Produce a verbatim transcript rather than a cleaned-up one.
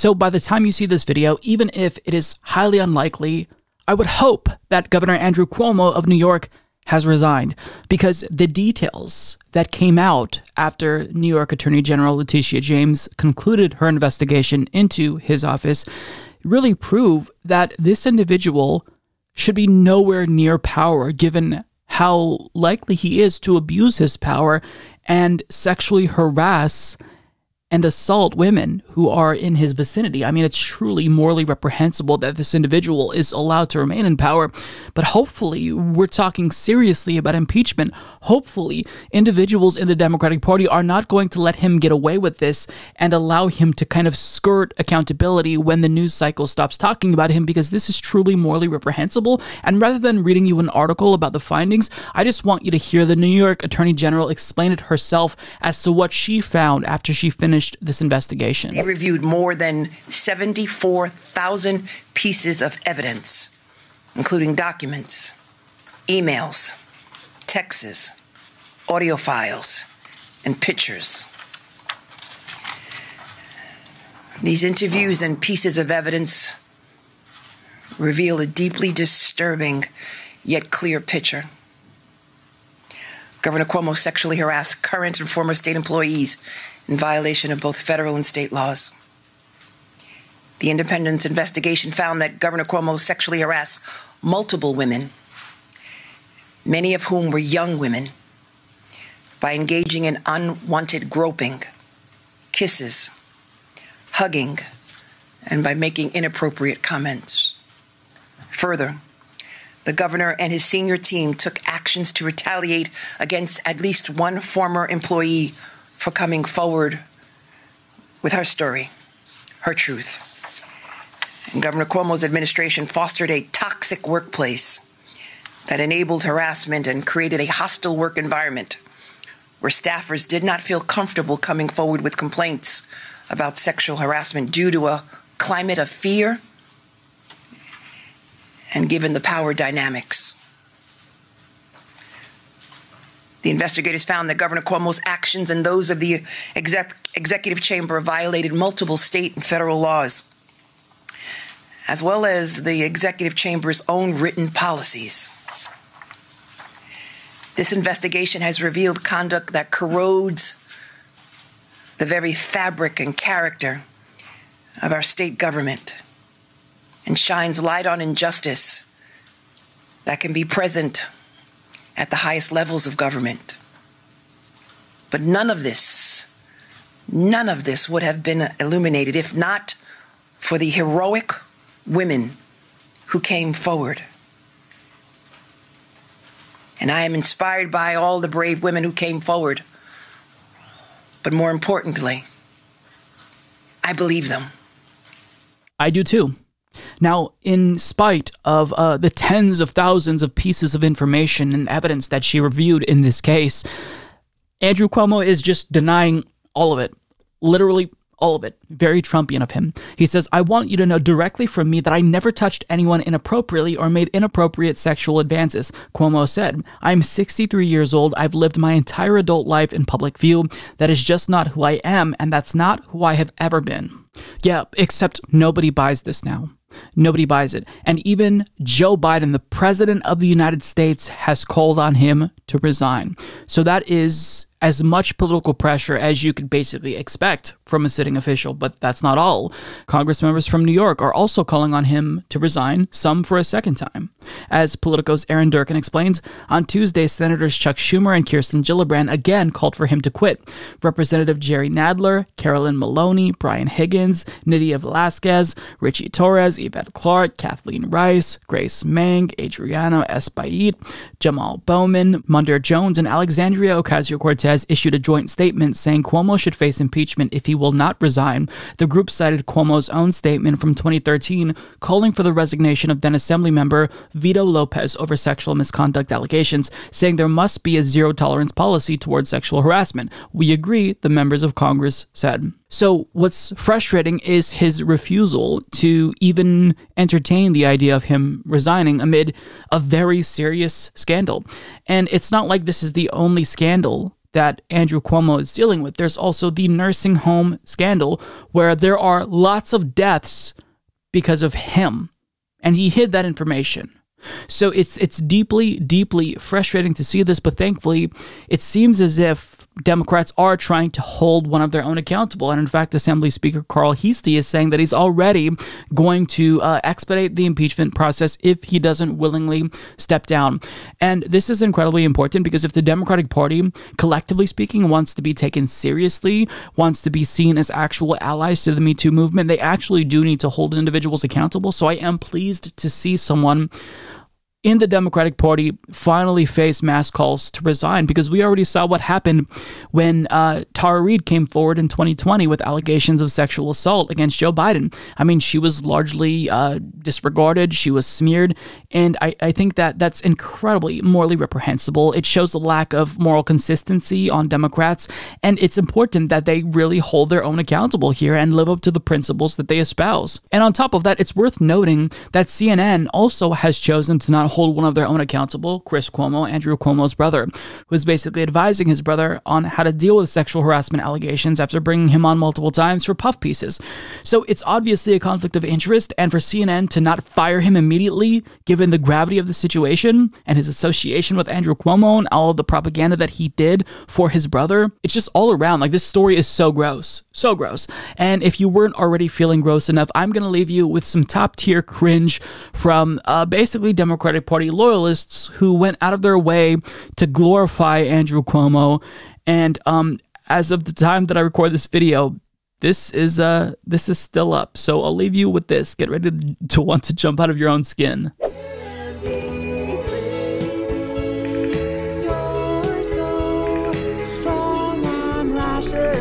So by the time you see this video, even if it is highly unlikely, I would hope that Governor Andrew Cuomo of New York has resigned, because the details that came out after New York Attorney General Letitia James concluded her investigation into his office really prove that this individual should be nowhere near power, given how likely he is to abuse his power and sexually harass and assault women who are in his vicinity. I mean, it's truly morally reprehensible that this individual is allowed to remain in power, but hopefully we're talking seriously about impeachment. Hopefully individuals in the Democratic Party are not going to let him get away with this and allow him to kind of skirt accountability when the news cycle stops talking about him, because this is truly morally reprehensible. And rather than reading you an article about the findings, I just want you to hear the New York Attorney General explain it herself as to what she found after she finished this investigation. They reviewed more than seventy-four thousand pieces of evidence, including documents, emails, texts, audio files, and pictures. These interviews and pieces of evidence reveal a deeply disturbing yet clear picture. Governor Cuomo sexually harassed current and former state employees in violation of both federal and state laws. The independent investigation found that Governor Cuomo sexually harassed multiple women, many of whom were young women, by engaging in unwanted groping, kisses, hugging, and by making inappropriate comments. Further, the governor and his senior team took actions to retaliate against at least one former employee for coming forward with her story, her truth. And Governor Cuomo's administration fostered a toxic workplace that enabled harassment and created a hostile work environment where staffers did not feel comfortable coming forward with complaints about sexual harassment due to a climate of fear and given the power dynamics. The investigators found that Governor Cuomo's actions and those of the exec executive chamber violated multiple state and federal laws, as well as the executive chamber's own written policies. This investigation has revealed conduct that corrodes the very fabric and character of our state government and shines light on injustice that can be present at the highest levels of government. But none of this, none of this would have been illuminated if not for the heroic women who came forward. And I am inspired by all the brave women who came forward. But more importantly, I believe them. I do too. Now, in spite of uh, the tens of thousands of pieces of information and evidence that she reviewed in this case, Andrew Cuomo is just denying all of it, literally all of it. Very Trumpian of him. He says, "I want you to know directly from me that I never touched anyone inappropriately or made inappropriate sexual advances," Cuomo said. "I'm sixty-three years old. I've lived my entire adult life in public view. That is just not who I am, and that's not who I have ever been." Yeah, except nobody buys this now. Nobody buys it. And even Joe Biden, the president of the United States, has called on him to resign. So that is as much political pressure as you could basically expect from a sitting official. But that's not all. Congress members from New York are also calling on him to resign, some for a second time. As Politico's Aaron Durkin explains, on Tuesday, Senators Chuck Schumer and Kirsten Gillibrand again called for him to quit. Representative Jerry Nadler, Carolyn Maloney, Brian Higgins, Nidia Velasquez, Richie Torres, Yvette Clark, Kathleen Rice, Grace Meng, Adriano Espaillat, Jamal Bowman, Munder Jones, and Alexandria Ocasio-Cortez has issued a joint statement saying Cuomo should face impeachment if he will not resign. The group cited Cuomo's own statement from twenty thirteen calling for the resignation of then Assemblymember Vito Lopez over sexual misconduct allegations, saying there must be a zero-tolerance policy towards sexual harassment. "We agree," the members of Congress said. So what's frustrating is his refusal to even entertain the idea of him resigning amid a very serious scandal. And it's not like this is the only scandal that Andrew Cuomo is dealing with. There's also the nursing home scandal, where there are lots of deaths because of him, and he hid that information. So it's it's deeply, deeply frustrating to see this, but thankfully it seems as if Democrats are trying to hold one of their own accountable. And in fact, Assembly Speaker Carl Heastie is saying that he's already going to uh, expedite the impeachment process if he doesn't willingly step down. And this is incredibly important, because if the Democratic Party, collectively speaking, wants to be taken seriously, wants to be seen as actual allies to the Me Too movement, they actually do need to hold individuals accountable. So I am pleased to see someone in the Democratic Party finally face mass calls to resign, because we already saw what happened when uh, Tara Reid came forward in twenty twenty with allegations of sexual assault against Joe Biden. I mean, she was largely uh, disregarded. She was smeared. And I, I think that that's incredibly morally reprehensible. It shows a lack of moral consistency on Democrats. And it's important that they really hold their own accountable here and live up to the principles that they espouse. And on top of that, it's worth noting that C N N also has chosen to not hold one of their own accountable, Chris Cuomo, Andrew Cuomo's brother, who is basically advising his brother on how to deal with sexual harassment allegations after bringing him on multiple times for puff pieces. So it's obviously a conflict of interest, and for C N N to not fire him immediately, given the gravity of the situation and his association with Andrew Cuomo and all of the propaganda that he did for his brother, it's just all around. Like, this story is so gross, so gross. And if you weren't already feeling gross enough, I'm going to leave you with some top-tier cringe from uh, basically Democratic Party loyalists who went out of their way to glorify Andrew Cuomo. And um, as of the time that I record this video, this is uh, this is still up. So I'll leave you with this. Get ready to, to want to jump out of your own skin. Andy, baby, you're so strong and